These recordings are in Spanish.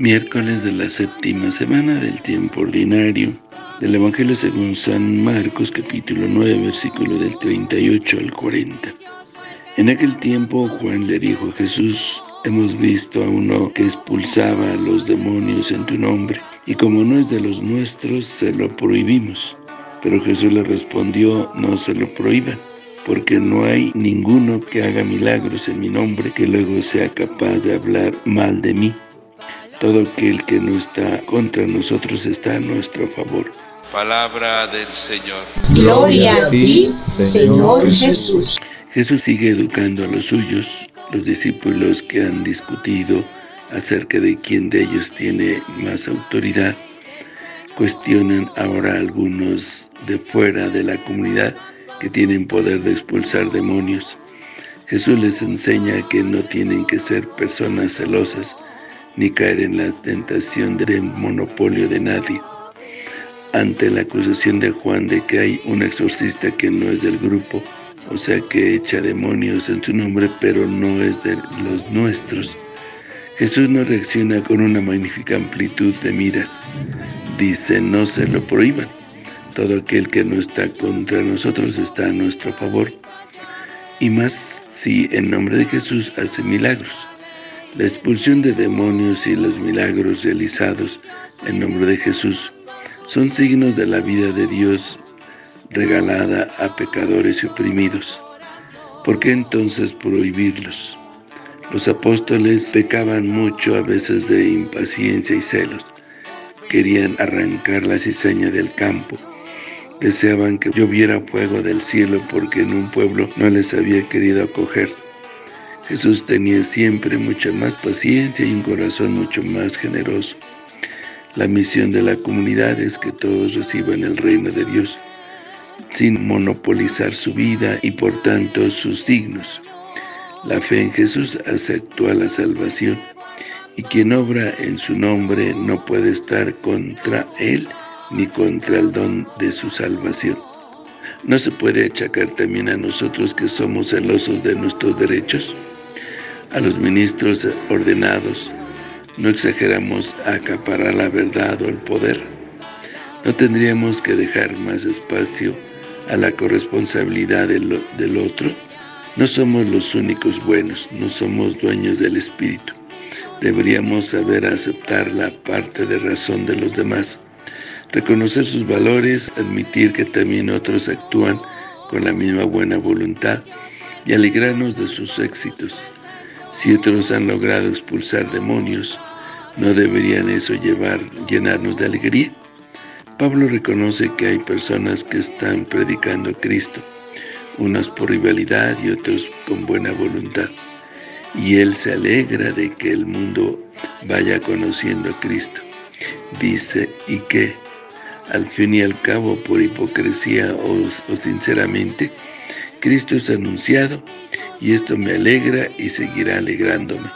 Miércoles de la séptima semana del tiempo ordinario, del Evangelio según San Marcos, capítulo 9, versículo del 38 al 40. En aquel tiempo Juan le dijo a Jesús: hemos visto a uno que expulsaba a los demonios en tu nombre, y como no es de los nuestros, se lo prohibimos. Pero Jesús le respondió: no se lo prohíban, porque no hay ninguno que haga milagros en mi nombre que luego sea capaz de hablar mal de mí. Todo aquel que no está contra nosotros está a nuestro favor. Palabra del Señor. Gloria a ti, Señor Jesús. Jesús sigue educando a los suyos, los discípulos que han discutido acerca de quién de ellos tiene más autoridad. Cuestionan ahora a algunos de fuera de la comunidad que tienen poder de expulsar demonios. Jesús les enseña que no tienen que ser personas celosas, ni caer en la tentación del monopolio de nadie. Ante la acusación de Juan de que hay un exorcista que no es del grupo, o sea que echa demonios en su nombre, pero no es de los nuestros, Jesús no reacciona con una magnífica amplitud de miras. Dice: no se lo prohíban. Todo aquel que no está contra nosotros está a nuestro favor. Y más si en nombre de Jesús hace milagros. La expulsión de demonios y los milagros realizados en nombre de Jesús son signos de la vida de Dios regalada a pecadores y oprimidos. ¿Por qué entonces prohibirlos? Los apóstoles pecaban mucho, a veces de impaciencia y celos. Querían arrancar la cizaña del campo. Deseaban que lloviera fuego del cielo porque en un pueblo no les había querido acoger. Jesús tenía siempre mucha más paciencia y un corazón mucho más generoso. La misión de la comunidad es que todos reciban el reino de Dios, sin monopolizar su vida y por tanto sus signos. La fe en Jesús hace actuar la salvación, y quien obra en su nombre no puede estar contra él ni contra el don de su salvación. ¿No se puede achacar también a nosotros que somos celosos de nuestros derechos? A los ministros ordenados, no exageramos a acaparar la verdad o el poder. No tendríamos que dejar más espacio a la corresponsabilidad del otro. No somos los únicos buenos, no somos dueños del espíritu. Deberíamos saber aceptar la parte de razón de los demás, reconocer sus valores, admitir que también otros actúan con la misma buena voluntad y alegrarnos de sus éxitos. Si otros han logrado expulsar demonios, ¿no deberían eso llenarnos de alegría? Pablo reconoce que hay personas que están predicando a Cristo, unos por rivalidad y otros con buena voluntad. Y él se alegra de que el mundo vaya conociendo a Cristo. Dice: ¿y qué? Al fin y al cabo, por hipocresía o sinceramente, Cristo es anunciado, y esto me alegra y seguirá alegrándome.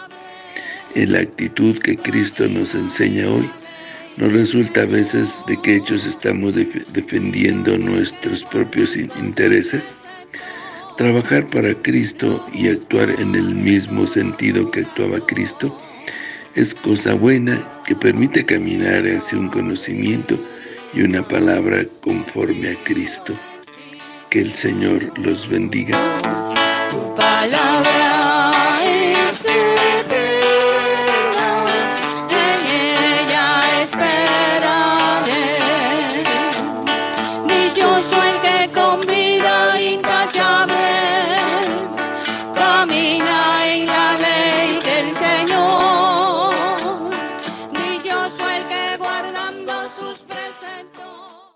En la actitud que Cristo nos enseña hoy, nos resulta a veces de qué hechos estamos defendiendo nuestros propios intereses. Trabajar para Cristo y actuar en el mismo sentido que actuaba Cristo es cosa buena que permite caminar hacia un conocimiento y una palabra conforme a Cristo. Que el Señor los bendiga. Tu palabra es eterna, en ella esperaré. Ni yo soy el que con vida intachable camina en la ley del Señor. Ni yo soy el que guardando sus preceptos.